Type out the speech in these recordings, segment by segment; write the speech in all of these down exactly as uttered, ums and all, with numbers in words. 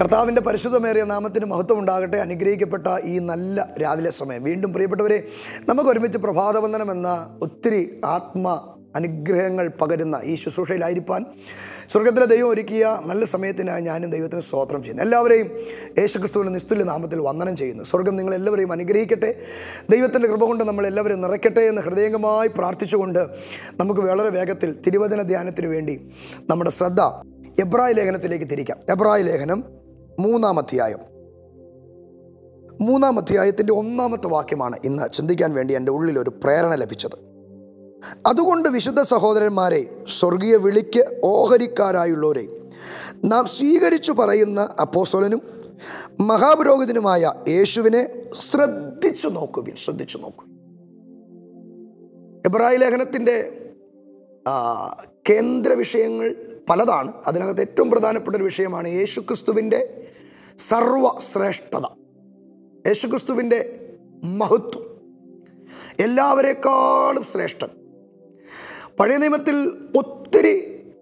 കർത്താവിൻ്റെ പരിശുദ്ധമേറിയ നാമത്തിന് മഹത്വമുണ്ടാകട്ടെ. അനുഗ്രഹിക്കപ്പെട്ട ഈ നല്ല രാവിലെ സമയം വീണ്ടും പ്രിയപ്പെട്ടവരെ നമുക്ക് ഒരുമിച്ച് പ്രഭാതവന്ദനം എന്ന ഒത്തിരി ആത്മ അനുഗ്രഹങ്ങൾ പകരുന്ന ഈ ശുശ്രൂഷയിലായിരിക്കാൻ സ്വർഗത്തിലെ ദൈവം ഒരുക്കിയ നല്ല സമയത്തിനായി ഞാനും ദൈവത്തിന് സ്തോത്രം ചെയ്യുന്നു. എല്ലാവരെയും യേശുക്രിസ്തുവിൻ്റെ നിസ്തുല്യ നാമത്തിൽ വന്ദനം ചെയ്യുന്നു. സ്വർഗം നിങ്ങളെല്ലാവരെയും അനുഗ്രഹിക്കട്ടെ. ദൈവത്തിൻ്റെ കൃപ കൊണ്ട് നമ്മളെല്ലാവരും നിറയ്ക്കട്ടെ എന്ന് ഹൃദയംഗമായി പ്രാർത്ഥിച്ചുകൊണ്ട് നമുക്ക് വളരെ വേഗത്തിൽ തിരുവചന ധ്യാനത്തിന് വേണ്ടി നമ്മുടെ ശ്രദ്ധ എബ്രായ ലേഖനത്തിലേക്ക് തിരിക്കാം. എബ്രായ ലേഖനം മൂന്നാം അധ്യായം മൂന്നാം അധ്യായത്തിൻ്റെ ഒന്നാമത്തെ വാക്യമാണ് ഇന്ന് ചിന്തിക്കാൻ വേണ്ടി എൻ്റെ ഉള്ളിലൊരു പ്രേരണ ലഭിച്ചത്. അതുകൊണ്ട് വിശുദ്ധ സഹോദരന്മാരെ, സ്വർഗീയ വിളിക്ക് ഓഹരിക്കാരായുള്ളവരെ, നാം സ്വീകരിച്ചു പറയുന്ന അപ്പോസ്തലനും മഹാപുരോഹിതനുമായ യേശുവിനെ ശ്രദ്ധിച്ചു നോക്കുവിൻ ശ്രദ്ധിച്ചു നോക്കുവിൻ എബ്രായ ലേഖനത്തിൻ്റെ കേന്ദ്ര വിഷയങ്ങൾ പലതാണ്. അതിനകത്ത് ഏറ്റവും പ്രധാനപ്പെട്ട ഒരു വിഷയമാണ് യേശുക്രിസ്തുവിൻ്റെ സർവശ്രേഷ്ഠത, യേശുക്രിസ്തുവിൻ്റെ മഹത്വം, എല്ലാവരെക്കാളും ശ്രേഷ്ഠൻ. പഴയ നിയമത്തിൽ ഒത്തിരി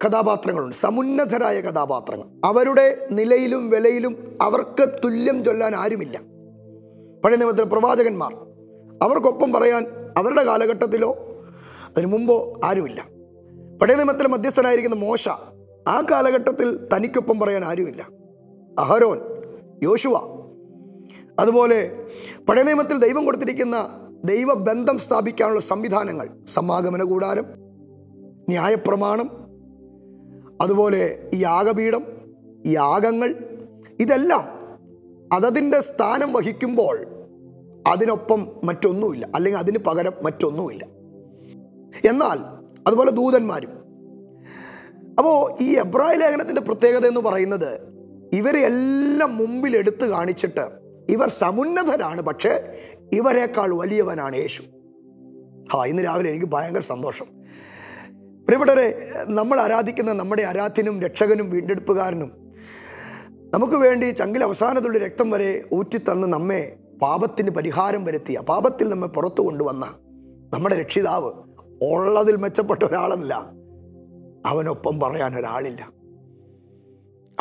കഥാപാത്രങ്ങളുണ്ട്, സമുന്നതരായ കഥാപാത്രങ്ങൾ. അവരുടെ നിലയിലും വിലയിലും അവർക്ക് തുല്യം ചൊല്ലാൻ ആരുമില്ല. പഴയ നിയമത്തിലെ പ്രവാചകന്മാർ, അവർക്കൊപ്പം പറയാൻ അവരുടെ കാലഘട്ടത്തിലോ അതിനു മുമ്പോ ആരുമില്ല. പഴയ നിയമത്തിലെ മധ്യസ്ഥനായിരിക്കുന്ന മോശ, ആ കാലഘട്ടത്തിൽ തനിക്കൊപ്പം പറയാൻ ആരുമില്ല. അഹരോൻ, യോശുവ, അതുപോലെ പഴയ നിയമത്തിൽ ദൈവം കൊടുത്തിരിക്കുന്ന ദൈവബന്ധം സ്ഥാപിക്കാനുള്ള സംവിധാനങ്ങൾ, സമാഗമന കൂടാരം, ന്യായപ്രമാണം, അതുപോലെ യാഗപീഠം, യാഗങ്ങൾ, ഇതെല്ലാം അതതിൻ്റെ സ്ഥാനം വഹിക്കുമ്പോൾ അതിനൊപ്പം മറ്റൊന്നുമില്ല, അല്ലെങ്കിൽ അതിന് പകരം മറ്റൊന്നുമില്ല. എന്നാൽ അതുപോലെ ദൂതന്മാരും. അപ്പോൾ ഈ എബ്രായ ലേഖനത്തിൻ്റെ പ്രത്യേകത എന്ന് പറയുന്നത് ഇവരെയെല്ലാം മുമ്പിൽ എടുത്തു കാണിച്ചിട്ട് ഇവർ സമുന്നതരാണ്, പക്ഷേ ഇവരെക്കാൾ വലിയവനാണ് യേശു. ആ ഇന്ന് രാവിലെ എനിക്ക് ഭയങ്കര സന്തോഷം. പ്രിയപ്പെട്ടവരെ, നമ്മൾ ആരാധിക്കുന്ന നമ്മുടെ ആരാധ്യനും രക്ഷകനും വീണ്ടെടുപ്പുകാരനും നമുക്ക് വേണ്ടി ചങ്കിൽ അവസാനത്തുള്ള രക്തം വരെ ഊറ്റിത്തന്ന് നമ്മെ പാപത്തിന് പരിഹാരം വരുത്തിയ, പാപത്തിൽ നമ്മെ പുറത്തു കൊണ്ടുവന്ന നമ്മുടെ രക്ഷിതാവ് ഉള്ളതിൽ മെച്ചപ്പെട്ട ഒരാളല്ല, അവനൊപ്പം പറയാൻ ഒരാളില്ല,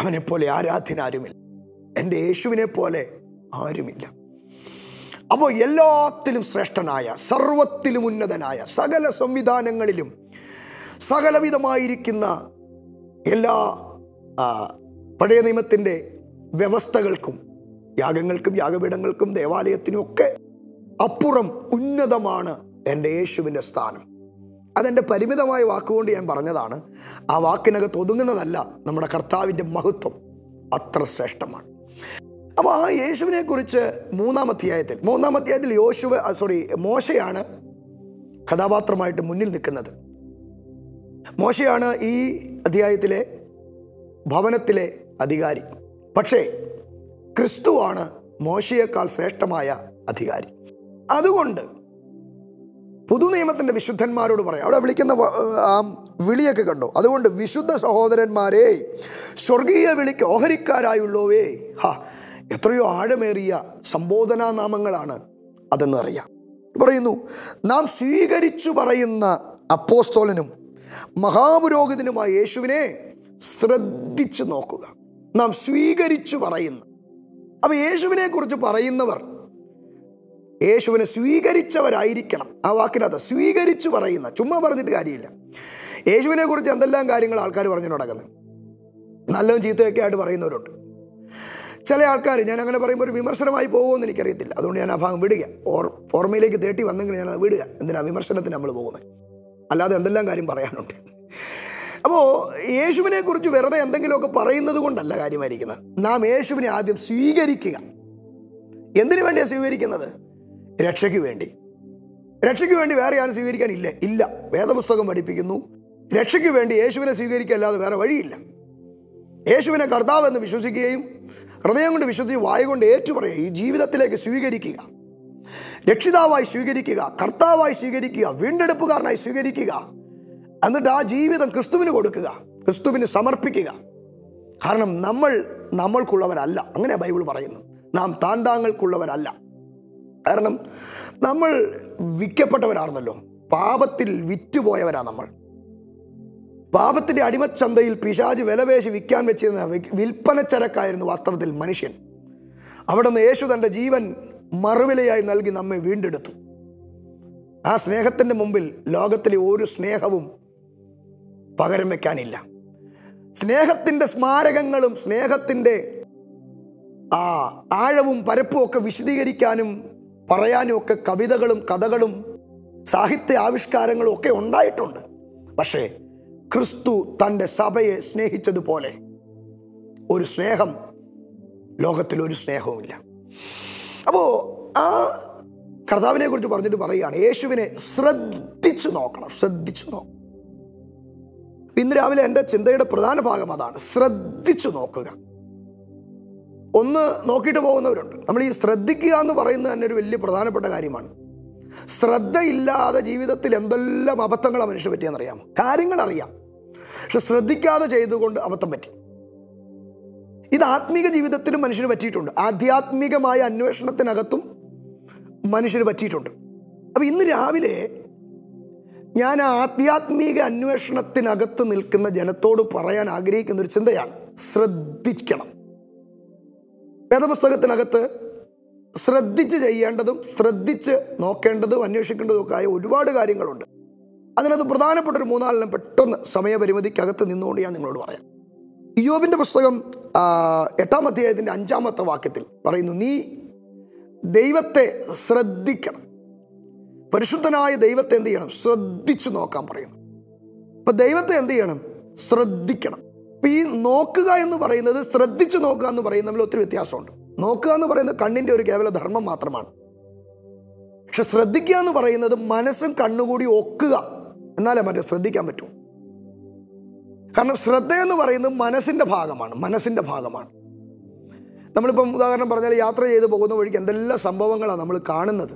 അവനെപ്പോലെ ആരാധ്യനാരുമില്ല, എൻ്റെ യേശുവിനെ പോലെ ആരുമില്ല. അപ്പോൾ എല്ലാത്തിലും ശ്രേഷ്ഠനായ, സർവത്തിലും ഉന്നതനായ, സകല സംവിധാനങ്ങളിലും സകലവിധമായിരിക്കുന്ന എല്ലാ പഴയ നിയമത്തിൻ്റെ വ്യവസ്ഥകൾക്കും യാഗങ്ങൾക്കും യാഗപീഠങ്ങൾക്കും ദേവാലയത്തിനും ഒക്കെ അപ്പുറം ഉന്നതമാണ് എൻ്റെ യേശുവിൻ്റെ സ്ഥാനം. അതെൻ്റെ പരിമിതമായ വാക്കുകൊണ്ട് ഞാൻ പറഞ്ഞതാണ്. ആ വാക്കിനകത്ത് ഒതുങ്ങുന്നതല്ല നമ്മുടെ കർത്താവിൻ്റെ മഹത്വം, അത്ര ശ്രേഷ്ഠമാണ്. അപ്പോൾ ആ യേശുവിനെ കുറിച്ച് മൂന്നാം അധ്യായത്തിൽ മൂന്നാം അധ്യായത്തിൽ യോശുവ സോറി മോശയാണ് കഥാപാത്രമായിട്ട് മുന്നിൽ നിൽക്കുന്നത്. മോശയാണ് ഈ അധ്യായത്തിലെ ഭവനത്തിലെ അധികാരി. പക്ഷേ ക്രിസ്തുവാണ് മോശയേക്കാൾ ശ്രേഷ്ഠമായ അധികാരി. അതുകൊണ്ട് പുതുനിയമത്തിൻ്റെ വിശുദ്ധന്മാരോട് പറയാം. അവിടെ വിളിക്കുന്ന ആ വിളിയൊക്കെ കണ്ടോ? അതുകൊണ്ട് വിശുദ്ധ സഹോദരന്മാരെ, സ്വർഗീയ വിളിക്ക് ഓഹരിക്കാരായുള്ളവേ. ഹാ, എത്രയോ ആഴമേറിയ സംബോധനാ നാമങ്ങളാണ് അതെന്നറിയാം. പറയുന്നു, നാം സ്വീകരിച്ചു പറയുന്ന അപ്പോസ്തലനും മഹാപുരോഹിതനുമായ യേശുവിനെ ശ്രദ്ധിച്ചു നോക്കുക. നാം സ്വീകരിച്ചു പറയുന്ന, അപ്പം യേശുവിനെ കുറിച്ച് പറയുന്നവർ യേശുവിനെ സ്വീകരിച്ചവരായിരിക്കണം. ആ വാക്കിനകത്ത് സ്വീകരിച്ചു പറയുന്ന, ചുമ്മാ പറഞ്ഞിട്ട് കാര്യമില്ല. യേശുവിനെ കുറിച്ച് എന്തെല്ലാം കാര്യങ്ങൾ ആൾക്കാർ പറഞ്ഞു നടക്കുന്നത്, നല്ലതും ചീത്തയൊക്കെ ആയിട്ട് പറയുന്നവരുണ്ട്. ചില ആൾക്കാർ, ഞാൻ അങ്ങനെ പറയുമ്പോൾ ഒരു വിമർശനമായി പോകുമെന്ന് എനിക്കറിയത്തില്ല, അതുകൊണ്ട് ഞാൻ ആ ഭാഗം വിടുക. ഓർ ഓർമ്മയിലേക്ക് തേട്ടി വന്നെങ്കിൽ ഞാൻ അത് വിടുക. എന്തിനാ വിമർശനത്തിന് നമ്മൾ പോകുന്നത്? അല്ലാതെ എന്തെല്ലാം കാര്യം പറയാനുണ്ട്. അപ്പോൾ യേശുവിനെ കുറിച്ച് വെറുതെ എന്തെങ്കിലുമൊക്കെ പറയുന്നത് കൊണ്ടല്ല കാര്യമായിരിക്കുന്നത്. നാം യേശുവിനെ ആദ്യം സ്വീകരിക്കുക. എന്തിനു വേണ്ടിയാണ് സ്വീകരിക്കുന്നത്? രക്ഷയ്ക്ക് വേണ്ടി. രക്ഷയ്ക്ക് വേണ്ടി വേറെ ആരും സ്വീകരിക്കാനില്ല, ഇല്ല. വേദപുസ്തകം പഠിപ്പിക്കുന്നു, രക്ഷയ്ക്ക് വേണ്ടി യേശുവിനെ സ്വീകരിക്കല്ലാതെ വേറെ വഴിയില്ല. യേശുവിനെ കർത്താവെന്ന് വിശ്വസിക്കുകയും ഹൃദയം കൊണ്ട് വിശ്വസിച്ച് വായ കൊണ്ട് ഏറ്റുപറയുക, ഈ ജീവിതത്തിലേക്ക് സ്വീകരിക്കുക, രക്ഷിതാവായി സ്വീകരിക്കുക, കർത്താവായി സ്വീകരിക്കുക, വീണ്ടെടുപ്പുകാരനായി സ്വീകരിക്കുക. എന്നിട്ട് ആ ജീവിതം ക്രിസ്തുവിന് കൊടുക്കുക, ക്രിസ്തുവിന് സമർപ്പിക്കുക. കാരണം നമ്മൾ നമ്മൾക്കുള്ളവരല്ല, അങ്ങനെ ബൈബിൾ പറയുന്നു. നാം താൻ താങ്ങൾക്കുള്ളവരല്ല. കാരണം നമ്മൾ വിൽക്കപ്പെട്ടവരാണെന്നല്ലോ, പാപത്തിൽ വിറ്റുപോയവരാണ് നമ്മൾ. പാപത്തിൻ്റെ അടിമച്ചന്തയിൽ പിശാച് വിലപേശി വിൽക്കാൻ വെച്ചിരുന്ന വിൽപ്പനച്ചരക്കായിരുന്നു വാസ്തവത്തിൽ മനുഷ്യൻ. അവിടെ നിന്ന് യേശു തൻ്റെ ജീവൻ മറുവിലയായി നൽകി നമ്മെ വീണ്ടെടുത്തു. ആ സ്നേഹത്തിൻ്റെ മുമ്പിൽ ലോകത്തിലെ ഒരു സ്നേഹവും പകരം വയ്ക്കാനില്ല. സ്നേഹത്തിൻ്റെ സ്മാരകങ്ങളും സ്നേഹത്തിൻ്റെ ആ ആഴവും പരപ്പും ഒക്കെ വിശദീകരിക്കാനും പറയാനും ഒക്കെ കവിതകളും കഥകളും സാഹിത്യ ആവിഷ്കാരങ്ങളും ഒക്കെ ഉണ്ടായിട്ടുണ്ട്. പക്ഷേ ക്രിസ്തു തൻ്റെ സഭയെ സ്നേഹിച്ചതുപോലെ ഒരു സ്നേഹം ലോകത്തിലൊരു സ്നേഹവുമില്ല. അപ്പോൾ ആ കർത്താവിനെ കുറിച്ച് പറഞ്ഞിട്ട് പറയുകയാണ്, യേശുവിനെ ശ്രദ്ധിച്ചു നോക്കണം, ശ്രദ്ധിച്ചു നോക്കണം. ഇന്ന് രാവിലെ എൻ്റെ ചിന്തയുടെ പ്രധാന ഭാഗം അതാണ്, ശ്രദ്ധിച്ചു നോക്കുക. ഒന്ന് നോക്കിയിട്ട് പോകുന്നവരുണ്ട്. നമ്മൾ ഈ ശ്രദ്ധിക്കുക എന്ന് പറയുന്നത് തന്നെ ഒരു വലിയ പ്രധാനപ്പെട്ട കാര്യമാണ്. ശ്രദ്ധയില്ലാതെ ജീവിതത്തിൽ എന്തെല്ലാം അബദ്ധങ്ങൾ ആ മനുഷ്യന് പറ്റിയെന്നറിയാമോ? കാര്യങ്ങൾ അറിയാം, പക്ഷെ ശ്രദ്ധിക്കാതെ ചെയ്തുകൊണ്ട് അബദ്ധം പറ്റി. ഇത് ആത്മീക ജീവിതത്തിലും മനുഷ്യന് പറ്റിയിട്ടുണ്ട്, ആധ്യാത്മികമായ അന്വേഷണത്തിനകത്തും മനുഷ്യന് പറ്റിയിട്ടുണ്ട്. അപ്പം ഇന്ന് രാവിലെ ഞാൻ ആധ്യാത്മിക അന്വേഷണത്തിനകത്ത് നിൽക്കുന്ന ജനത്തോട് പറയാൻ ആഗ്രഹിക്കുന്നൊരു ചിന്തയാണ് ശ്രദ്ധിക്കണം. വേദപുസ്തകത്തിനകത്ത് ശ്രദ്ധിച്ച് ചെയ്യേണ്ടതും ശ്രദ്ധിച്ച് നോക്കേണ്ടതും അന്വേഷിക്കേണ്ടതും ഒക്കെ ആയ ഒരുപാട് കാര്യങ്ങളുണ്ട്. അതിനകത്ത് പ്രധാനപ്പെട്ട ഒരു മൂന്നാലെണ്ണം പെട്ടെന്ന് സമയപരിമിതിക്കകത്ത് നിന്നുകൊണ്ട് ഞാൻ നിങ്ങളോട് പറയാം. ഇയ്യോബിൻ്റെ പുസ്തകം എട്ടാം അധ്യായത്തിൻ്റെ അഞ്ചാമത്തെ വാക്യത്തിൽ പറയുന്നു, നീ ദൈവത്തെ ശ്രദ്ധിക്കണം, പരിശുദ്ധനായ ദൈവത്തെ എന്ത് ചെയ്യണം? ശ്രദ്ധിച്ചു നോക്കാൻ പറയുന്നു. അപ്പം ദൈവത്തെ എന്ത് ചെയ്യണം? ശ്രദ്ധിക്കണം. അപ്പം ഈ നോക്കുക എന്ന് പറയുന്നത് ശ്രദ്ധിച്ചു നോക്കുക എന്ന് പറയുന്നത് തമ്മിൽ ഒത്തിരി വ്യത്യാസമുണ്ട്. നോക്കുക എന്ന് പറയുന്നത് കണ്ണിൻ്റെ ഒരു കേവല ധർമ്മം മാത്രമാണ്. പക്ഷെ ശ്രദ്ധിക്കുക എന്ന് പറയുന്നത് മനസ്സും കണ്ണുകൂടി ഒക്കുക, എന്നാലേ മറ്റേ ശ്രദ്ധിക്കാൻ പറ്റൂ. കാരണം ശ്രദ്ധ എന്ന് പറയുന്നത് മനസ്സിൻ്റെ ഭാഗമാണ്, മനസ്സിൻ്റെ ഭാഗമാണ്. നമ്മളിപ്പം ഉദാഹരണം പറഞ്ഞാൽ യാത്ര ചെയ്ത് പോകുന്ന വഴിക്ക് എന്തെല്ലാം സംഭവങ്ങളാണ് നമ്മൾ കാണുന്നത്.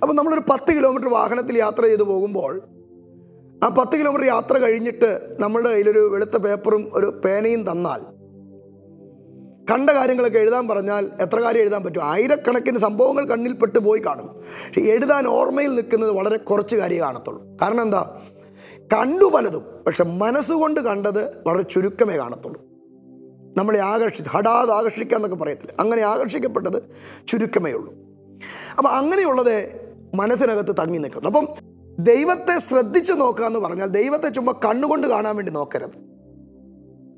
അപ്പം നമ്മളൊരു പത്ത് കിലോമീറ്റർ വാഹനത്തിൽ യാത്ര ചെയ്ത് പോകുമ്പോൾ ആ പത്ത് കിലോമീറ്റർ യാത്ര കഴിഞ്ഞിട്ട് നമ്മളുടെ കയ്യിലൊരു വെളുത്ത പേപ്പറും ഒരു പേനയും തന്നാൽ കണ്ട കാര്യങ്ങളൊക്കെ എഴുതാൻ പറഞ്ഞാൽ എത്ര കാര്യം എഴുതാൻ പറ്റും? ആയിരക്കണക്കിന് സംഭവങ്ങൾ കണ്ണിൽപ്പെട്ട് പോയി കാണും. പക്ഷേ എഴുതാൻ ഓർമ്മയിൽ നിൽക്കുന്നത് വളരെ കുറച്ച് കാര്യമേ കാണത്തുള്ളൂ. കാരണം എന്താ? കണ്ടു പലതും, പക്ഷെ മനസ്സുകൊണ്ട് കണ്ടത് വളരെ ചുരുക്കമേ കാണത്തുള്ളൂ. നമ്മളെ ആകർഷി ഹഠാത് ആകർഷിക്കുക എന്നൊക്കെ പറയത്തില്ല, അങ്ങനെ ആകർഷിക്കപ്പെട്ടത് ചുരുക്കമേ ഉള്ളൂ. അപ്പം അങ്ങനെയുള്ളത് മനസ്സിനകത്ത് തങ്ങി നിൽക്കുന്നു. അപ്പം ദൈവത്തെ ശ്രദ്ധിച്ച് നോക്കുക എന്ന് പറഞ്ഞാൽ ദൈവത്തെ ചുമ്മാ കണ്ണുകൊണ്ട് കാണാൻ വേണ്ടി നോക്കരുത്.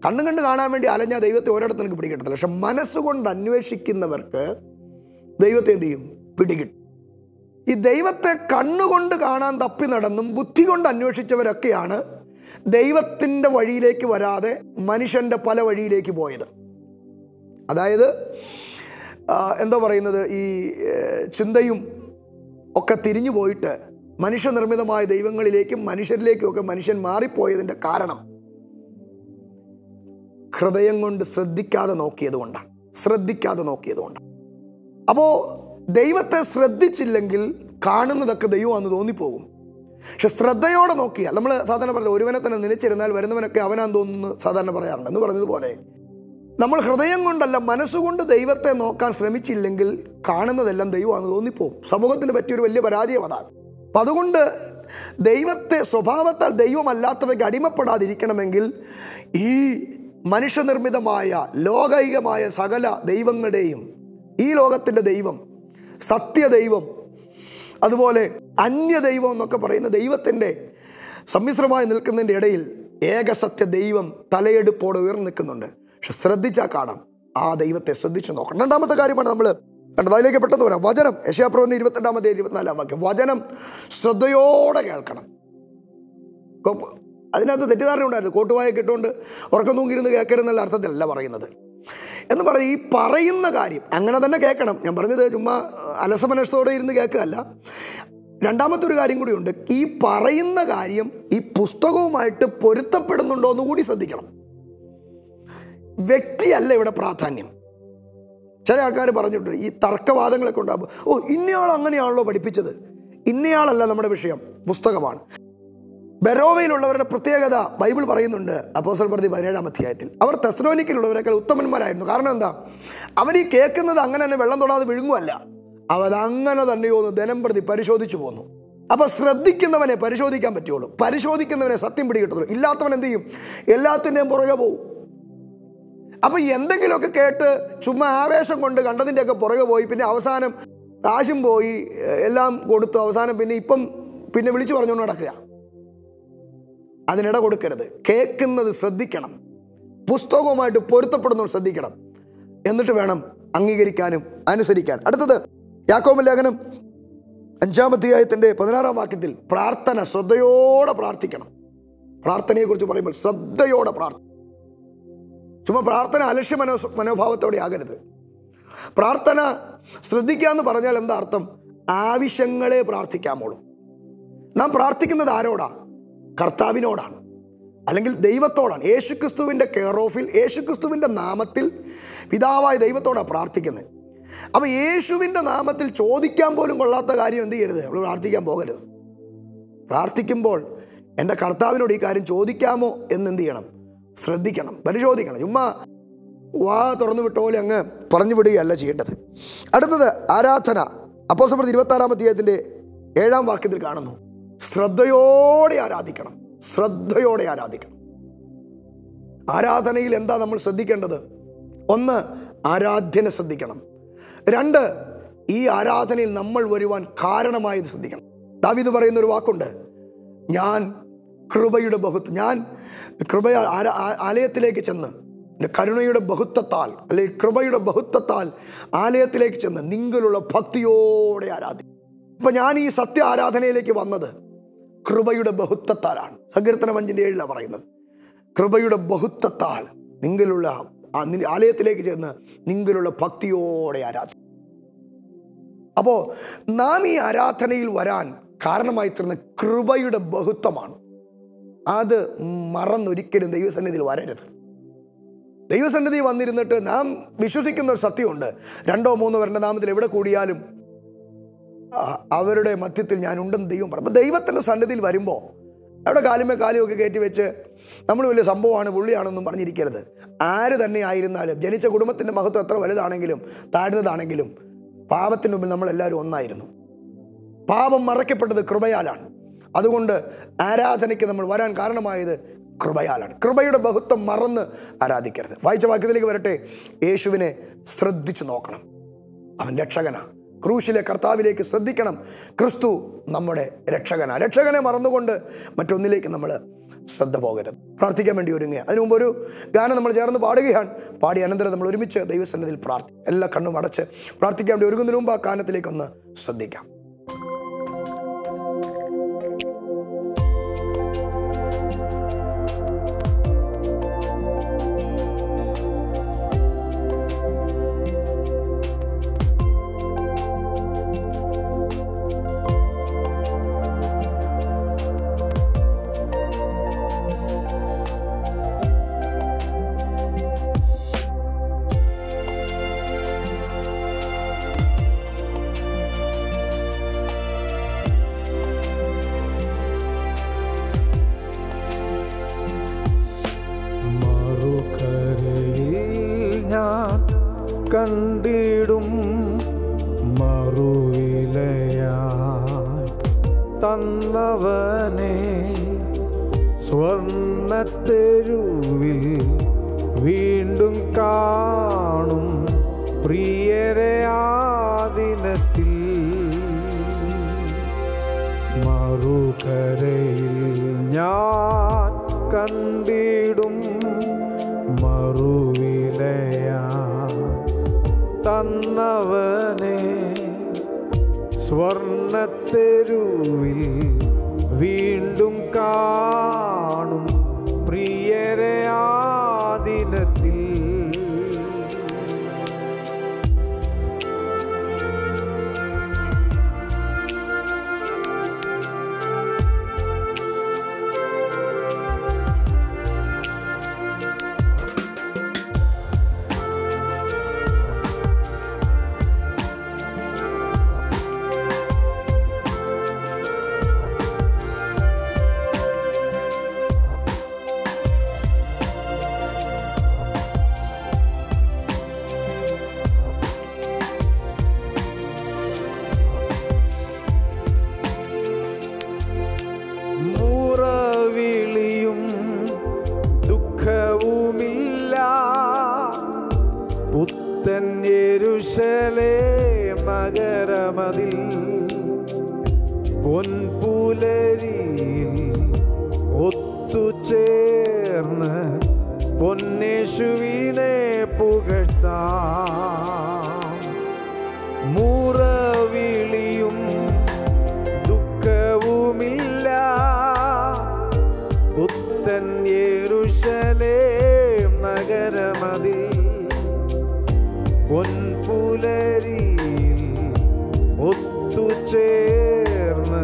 കണ്ണും കണ്ട് കാണാൻ വേണ്ടി അലഞ്ഞാൽ ദൈവത്തെ ഒരിടത്ത് എനിക്ക് പിടികിട്ടത്തില്ല. പക്ഷെ മനസ്സുകൊണ്ട് അന്വേഷിക്കുന്നവർക്ക് ദൈവത്തെ എന്ത് ചെയ്യും? പിടികിട്ടും. ഈ ദൈവത്തെ കണ്ണുകൊണ്ട് കാണാൻ തപ്പി നടന്നും ബുദ്ധി കൊണ്ട് അന്വേഷിച്ചവരൊക്കെയാണ് ദൈവത്തിൻ്റെ വഴിയിലേക്ക് വരാതെ മനുഷ്യൻ്റെ പല വഴിയിലേക്ക് പോയത്. അതായത് എന്താ പറയുന്നത്, ഈ ചിന്തയും ഒക്കെ തിരിഞ്ഞു പോയിട്ട് മനുഷ്യനിർമ്മിതമായ ദൈവങ്ങളിലേക്കും മനുഷ്യരിലേക്കും ഒക്കെ മനുഷ്യൻ മാറിപ്പോയതിൻ്റെ കാരണം ഹൃദയം കൊണ്ട് ശ്രദ്ധിക്കാതെ നോക്കിയതുകൊണ്ടാണ്, ശ്രദ്ധിക്കാതെ നോക്കിയതുകൊണ്ടാണ്. അപ്പോൾ ദൈവത്തെ ശ്രദ്ധിച്ചില്ലെങ്കിൽ കാണുന്നതൊക്കെ ദൈവമാണെന്ന് തോന്നിപ്പോകും. പക്ഷെ ശ്രദ്ധയോടെ നോക്കിയാൽ, നമ്മൾ സാധാരണ പറഞ്ഞത് ഒരുവനെ തന്നെ നിലച്ചിരുന്നാൽ വരുന്നവനൊക്കെ അവനാന്ന് തോന്നുന്നു സാധാരണ പറയാറുണ്ട്. എന്ന് പറഞ്ഞതുപോലെ നമ്മൾ ഹൃദയം കൊണ്ടല്ല മനസ്സുകൊണ്ട് ദൈവത്തെ നോക്കാൻ ശ്രമിച്ചില്ലെങ്കിൽ കാണുന്നതെല്ലാം ദൈവമാണെന്ന് തോന്നിപ്പോകും. സമൂഹത്തിന് പറ്റിയൊരു വലിയ പരാജയം അതാണ്. അപ്പം അതുകൊണ്ട് ദൈവത്തെ സ്വഭാവത്താൽ ദൈവമല്ലാത്തവയ്ക്ക് അടിമപ്പെടാതിരിക്കണമെങ്കിൽ ഈ മനുഷ്യനിർമ്മിതമായ ലോകൈകമായ സകല ദൈവങ്ങളുടെയും, ഈ ലോകത്തിൻ്റെ ദൈവം, സത്യദൈവം, അതുപോലെ അന്യദൈവം എന്നൊക്കെ പറയുന്ന ദൈവത്തിൻ്റെ സമ്മിശ്രമായി നിൽക്കുന്നതിൻ്റെ ഇടയിൽ ഏകസത്യ ദൈവം തലയെടുപ്പോടെ ഉയർന്നു നിൽക്കുന്നുണ്ട്. പക്ഷെ ശ്രദ്ധിച്ചാൽ കാണാം. ആ ദൈവത്തെ ശ്രദ്ധിച്ചു നോക്കണം. രണ്ടാമത്തെ കാര്യമാണ് നമ്മൾ കണ്ടത്, അതിലേക്ക് പെട്ടെന്ന് വരാം. വചനം, യെശയ്യാപ്രവചനം ഇരുപത്തിരണ്ടാമത്തെ ഇരുപത്തിനാലാം വാക്യം, വചനം ശ്രദ്ധയോടെ കേൾക്കണം. അതിനകത്ത് തെറ്റിദ്ധാരണ ഉണ്ടായിരുന്നു. കോട്ടുവായൊക്കെ ഇട്ടുകൊണ്ട് ഉറക്കം തൂങ്ങിയിരുന്ന് കേൾക്കരുതെന്നുള്ള അർത്ഥത്തിലല്ല പറയുന്നത്. എന്ന് പറഞ്ഞാൽ ഈ പറയുന്ന കാര്യം അങ്ങനെ തന്നെ കേൾക്കണം. ഞാൻ പറഞ്ഞത് ചുമ്മാ അലസമനസ്സോടെ ഇരുന്ന് കേൾക്കുകയല്ല. രണ്ടാമത്തെ ഒരു കാര്യം കൂടിയുണ്ട്, ഈ പറയുന്ന കാര്യം ഈ പുസ്തകവുമായിട്ട് പൊരുത്തപ്പെടുന്നുണ്ടോ എന്ന് കൂടി ശ്രദ്ധിക്കണം. വ്യക്തിയല്ല ഇവിടെ പ്രാധാന്യം. ചില ആൾക്കാർ പറഞ്ഞിട്ടുണ്ട്, ഈ തർക്കവാദങ്ങളൊക്കെ ഉണ്ടാകുമ്പോൾ, ഓ ഇന്നയാൾ അങ്ങനെയാണല്ലോ പഠിപ്പിച്ചത്, ഇന്നയാളല്ല നമ്മുടെ വിഷയം, പുസ്തകമാണ്. ബെറോവയിലുള്ളവരുടെ പ്രത്യേകത ബൈബിൾ പറയുന്നുണ്ട് അപ്പോസ്തല പ്രവൃത്തി പതിനേഴാം അധ്യായത്തിൽ. അവർ തെസ്സലോനിക്കയിലുള്ളവരേക്കാൾ ഉത്തമന്മാരായിരുന്നു. കാരണം എന്താ? അവർ ഈ കേൾക്കുന്നത് അങ്ങനെ തന്നെ വെള്ളം തൊടാതെ വിഴുങ്ങുമല്ല, അവരങ്ങനെ തന്നെയോന്ന് ദിനം പ്രതി പരിശോധിച്ചു പോന്നു. അപ്പോൾ ശ്രദ്ധിക്കുന്നവനെ പരിശോധിക്കാൻ പറ്റുള്ളൂ, പരിശോധിക്കുന്നവനെ സത്യം പിടികിട്ടുള്ളൂ. ഇല്ലാത്തവൻ എന്ത് ചെയ്യും? എല്ലാത്തിൻ്റെയും പുറകെ പോവും. അപ്പോൾ എന്തെങ്കിലുമൊക്കെ കേട്ട് ചുമ്മാ ആവേശം കൊണ്ട് കണ്ടതിൻ്റെയൊക്കെ പുറകെ പോയി, പിന്നെ അവസാനം കാശും പോയി എല്ലാം കൊടുത്തു, അവസാനം പിന്നെ ഇപ്പം പിന്നെ വിളിച്ചു പറഞ്ഞുകൊണ്ട് നടക്കുക. അതിനിട കൊടുക്കരുത്. കേൾക്കുന്നത് ശ്രദ്ധിക്കണം, പുസ്തകവുമായിട്ട് പൊരുത്തപ്പെടുന്നത് ശ്രദ്ധിക്കണം, എന്നിട്ട് വേണം അംഗീകരിക്കാനും അനുസരിക്കാൻ. അടുത്തത് യാക്കോബ് ലേഖനം അഞ്ചാം അധ്യായത്തിൻ്റെ പതിനാറാം വാക്യത്തിൽ പ്രാർത്ഥന ശ്രദ്ധയോടെ പ്രാർത്ഥിക്കണം. പ്രാർത്ഥനയെക്കുറിച്ച് പറയുമ്പോൾ ശ്രദ്ധയോടെ പ്രാർത്ഥന, ചുമ്മാ പ്രാർത്ഥന അലക്ഷ്യ മനോ മനോഭാവത്തോടെ ആകരുത്. പ്രാർത്ഥന ശ്രദ്ധിക്കുക എന്ന് പറഞ്ഞാൽ എന്താ അർത്ഥം? ആവശ്യങ്ങളെ പ്രാർത്ഥിക്കാമോളും. നാം പ്രാർത്ഥിക്കുന്നത് ആരോടാ? കർത്താവിനോടാണ്, അല്ലെങ്കിൽ ദൈവത്തോടാണ്. യേശുക്രിസ്തുവിൻ്റെ കെയർ ഓഫിൽ, യേശുക്രിസ്തുവിൻ്റെ നാമത്തിൽ പിതാവായ ദൈവത്തോടാണ് പ്രാർത്ഥിക്കുന്നത്. അപ്പോൾ യേശുവിൻ്റെ നാമത്തിൽ ചോദിക്കാൻ പോലും കൊള്ളാത്ത കാര്യം എന്ത് ചെയ്യരുത്? നമ്മൾ പ്രാർത്ഥിക്കാൻ പോകരുത്. പ്രാർത്ഥിക്കുമ്പോൾ എൻ്റെ കർത്താവിനോട് ഈ കാര്യം ചോദിക്കാമോ എന്നെന്ത് ചെയ്യണം? ശ്രദ്ധിക്കണം, പരിശോധിക്കണം. ചുമ്മാ വാ തുറന്നു വിട്ട പോലെ അങ്ങ് പറഞ്ഞു വിടുകയല്ല ചെയ്യേണ്ടത്. അടുത്തത് ആരാധന. അപ്പോസ്തല പ്രവൃത്തി ഇരുപത്താറാം അധ്യായത്തിൻ്റെ ഏഴാം വാക്യത്തിൽ കാണുന്നു, ശ്രദ്ധയോടെ ആരാധിക്കണം. ശ്രദ്ധയോടെ ആരാധിക്കണം. ആരാധനയിൽ എന്താ നമ്മൾ ശ്രദ്ധിക്കേണ്ടത്? ഒന്ന്, ആരാധ്യനെ ശ്രദ്ധിക്കണം. രണ്ട്, ഈ ആരാധനയിൽ നമ്മൾ വരുവാൻ കാരണമായി ശ്രദ്ധിക്കണം. ദാവീദ് പറയുന്നൊരു വാക്കുണ്ട്, ഞാൻ കൃപയുടെ ബഹുത്വം, ഞാൻ കൃപ ആലയത്തിലേക്ക് ചെന്ന് കരുണയുടെ ബഹുത്വത്താൽ, അല്ലെങ്കിൽ കൃപയുടെ ബഹുത്വത്താൽ ആലയത്തിലേക്ക് ചെന്ന് നിങ്ങളുള്ള ഭക്തിയോടെ ആരാധിക്കും. അപ്പം ഞാൻ ഈ സത്യ ആരാധനയിലേക്ക് വന്നത് കൃപയുടെ ബഹുത്വത്താലാണ്. സങ്കീർത്തനം അഞ്ചിൻ്റെ ഏഴിലാണ് പറയുന്നത്, കൃപയുടെ ബഹുത്വത്താൽ നിങ്ങളുള്ള ആലയത്തിലേക്ക് ചെന്ന് നിങ്ങളുള്ള ഭക്തിയോടെ ആരാധിക്കും. അപ്പോൾ നാം ഈ ആരാധനയിൽ വരാൻ കാരണമായി തീർന്ന കൃപയുടെ ബഹുത്വമാണ്. അത് മറന്നൊരിക്കലും ദൈവസന്നിധിയിൽ വരരുത്. ദൈവസന്നിധി വന്നിരുന്നിട്ട് നാം വിശ്വസിക്കുന്ന ഒരു സത്യമുണ്ട്, രണ്ടോ മൂന്നോ പേരുടെ നാമത്തിൽ എവിടെ കൂടിയാലും അവരുടെ മധ്യത്തിൽ ഞാനുണ്ടെന്ന് ദൈവം പറഞ്ഞു. അപ്പോൾ ദൈവത്തിൻ്റെ സന്നിധിയിൽ വരുമ്പോൾ അവിടെ കാലുമേ കാലുമൊക്കെ കയറ്റി വെച്ച് നമ്മൾ വലിയ സംഭവമാണ് പുള്ളിയാണെന്നും പറഞ്ഞിരിക്കരുത്. ആര് തന്നെ ആയിരുന്നാലും, ജനിച്ച കുടുംബത്തിൻ്റെ മഹത്വം എത്ര വലുതാണെങ്കിലും താഴ്ന്നതാണെങ്കിലും, പാപത്തിൻ്റെ മുമ്പിൽ നമ്മളെല്ലാവരും ഒന്നായിരുന്നു. പാപം മറയ്ക്കപ്പെട്ടത് കൃപയാലാണ്. അതുകൊണ്ട് ആരാധനയ്ക്ക് നമ്മൾ വരാൻ കാരണമായത് കൃപയാലാണ്. കൃപയുടെ ബഹുത്വം മറന്ന് ആരാധിക്കരുത്. വായിച്ച വാക്യത്തിലേക്ക് വരട്ടെ, യേശുവിനെ ശ്രദ്ധിച്ചു നോക്കണം. അവൻ രക്ഷകനാണ്. ക്രൂശിലെ കർത്താവിലേക്ക് ശ്രദ്ധിക്കണം. ക്രിസ്തു നമ്മുടെ രക്ഷകനാണ്. രക്ഷകനെ മറന്നുകൊണ്ട് മറ്റൊന്നിലേക്ക് നമ്മൾ ശ്രദ്ധ പോകരുത്. പ്രാർത്ഥിക്കാൻ വേണ്ടി ഒരുങ്ങുക. അതിനു മുമ്പ് ഒരു ഗാനം നമ്മൾ ചേർന്ന് പാടുകയാണ്. പാടി അനന്തരം നമ്മൾ ഒരുമിച്ച് ദൈവസന്നിധിയിൽ പ്രാർത്ഥിക്കും. എല്ലാ കണ്ണും അടച്ച് പ്രാർത്ഥിക്കാൻ വേണ്ടി ഒരുങ്ങുന്നതിന് മുമ്പ് ആ ഗാനത്തിലേക്കൊന്ന് ശ്രദ്ധിക്കാം. സ്വർണ്ണത്തെരുവിൽ വീണ്ടും കാണും പ്രിയരെ ആ ദിനത്തിൽ. தன் எருசலேம் நகரமதில் உன் புலரியில் ஒத்துச்சேர்ந்த பொன்னேசுவினே புகழ்த்தான். மூறவிழியும் துக்கவுமில்ல புத்தன் எருசலேம் நகரமதில் உன் புலரியில் ஒத்துச்சேர்ந்த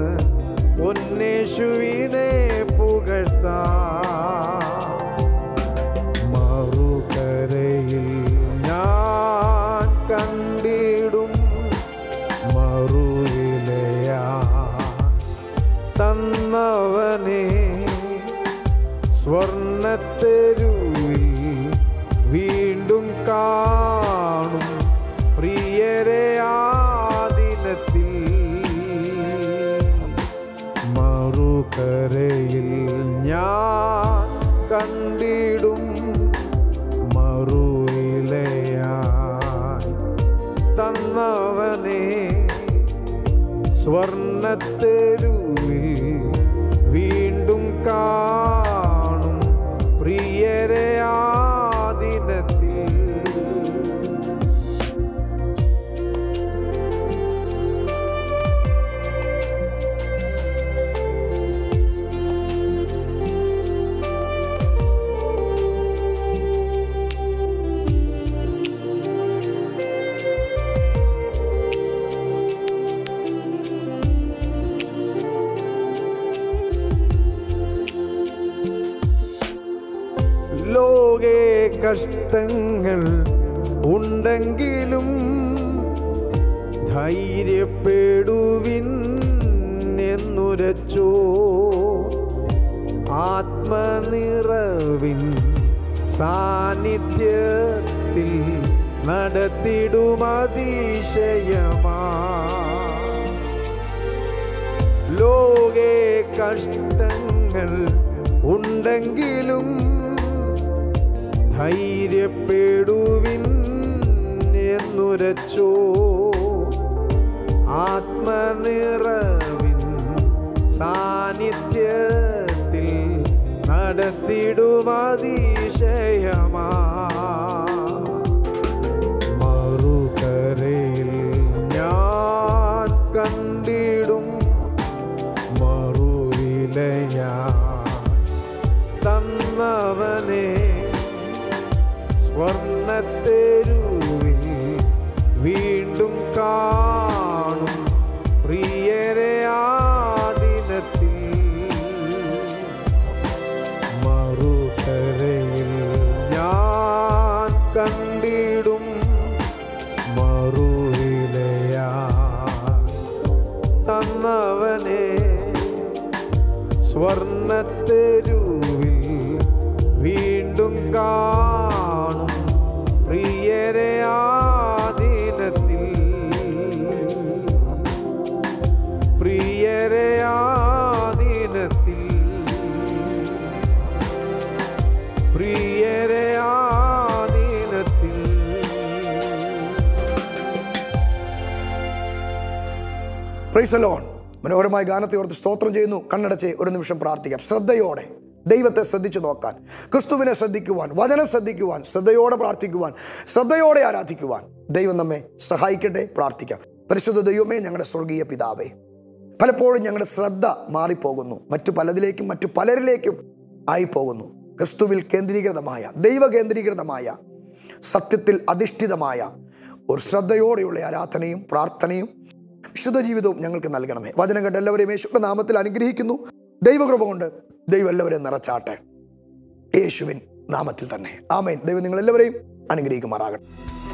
பொன்னேசுவினே புகழ்த்தான். மறுகரையில் நான் கண்டிடும் மறுவிலையா தன்னவனே, ஸ்வர்ணத்தெருவில் വീണ്ടും കാണും പ്രിയരെ ആദിനത്തിൽ. മറുകരയിൽ ഞാൻ കണ്ടിടും മറുവിലയായി തന്നവനെ, സ്വർണത്തെരുവിൽ വീണ്ടും കാണും പ്രിയരെ ലോകേ കഷ്ടങ്ങൾ ഉണ്ടെങ്കിലും ധൈര്യപ്പെടുവിൻ എന്നുരച്ചോ, ആത്മനിറവിൻ സാന്നിധ്യത്തിൽ നടത്തിടുമതിശയമാ. ലോകേ കഷ്ടങ്ങൾ ഉണ്ടെങ്കിലും ധൈര്യപ്പെടുവിൻ എന്നുരച്ചോ, ആത്മനിറവിൻ സാന്നിധ്യത്തിൽ നടത്തിടുമതിശയമാ. മറുകരയിൽ ഞാൻ കണ്ടിടും മറുവിലയാ തന്നവനെ, സ്വർണത്തെരുവിൽ വീണ്ടും കാണും പ്രിയരെ ആദിനത്തിൽ. മറുകരയിൽ ഞാൻ കണ്ടിടും മറുവിലയാ തന്നവനെ, സ്വർണത്തെരുവിൽ വീണ്ടും കാണും പ്രിയരെ ആദിനത്തിൽ. പ്രിയരെ ആദിനത്തിൽ. പ്രിയരെ ആദിനത്തിൽ. Praise the lord. മനോഹരമായ ഗാനത്തെ ഓർത്ത് സ്തോത്രം ചെയ്യുന്നു. കണ്ണടച്ച് ഒരു നിമിഷം പ്രാർത്ഥിക്കാം. ശ്രദ്ധയോടെ ദൈവത്തെ ശ്രദ്ധിച്ചു നോക്കാൻ, ക്രിസ്തുവിനെ ശ്രദ്ധിക്കുവാൻ, വചനം ശ്രദ്ധിക്കുവാൻ, ശ്രദ്ധയോടെ പ്രാർത്ഥിക്കുവാൻ, ശ്രദ്ധയോടെ ആരാധിക്കുവാൻ ദൈവം നമ്മെ സഹായിക്കട്ടെ. പ്രാർത്ഥിക്കാം. പരിശുദ്ധ ദൈവമേ, ഞങ്ങളുടെ സ്വർഗീയ പിതാവേ, പലപ്പോഴും ഞങ്ങളുടെ ശ്രദ്ധ മാറിപ്പോകുന്നു, മറ്റു പലതിലേക്കും മറ്റു പലരിലേക്കും ആയിപ്പോകുന്നു. ക്രിസ്തുവിൽ കേന്ദ്രീകൃതമായ, ദൈവ കേന്ദ്രീകൃതമായ, സത്യത്തിൽ അധിഷ്ഠിതമായ ഒരു ശ്രദ്ധയോടെയുള്ള ആരാധനയും പ്രാർത്ഥനയും വിശുദ്ധ ജീവിതവും ഞങ്ങൾക്ക് നൽകണമേ. വചനം കേട്ട എല്ലാവരെയും യേശുവിന്റെ നാമത്തിൽ അനുഗ്രഹിക്കുന്നു. ദൈവകൃപ കൊണ്ട് ദൈവം എല്ലാവരെയും നിറച്ചാട്ടെ. യേശുവിൻ നാമത്തിൽ തന്നെ ആമേൻ. ദൈവം നിങ്ങളെല്ലാവരെയും അനുഗ്രഹിക്കുമാറാകട്ടെ.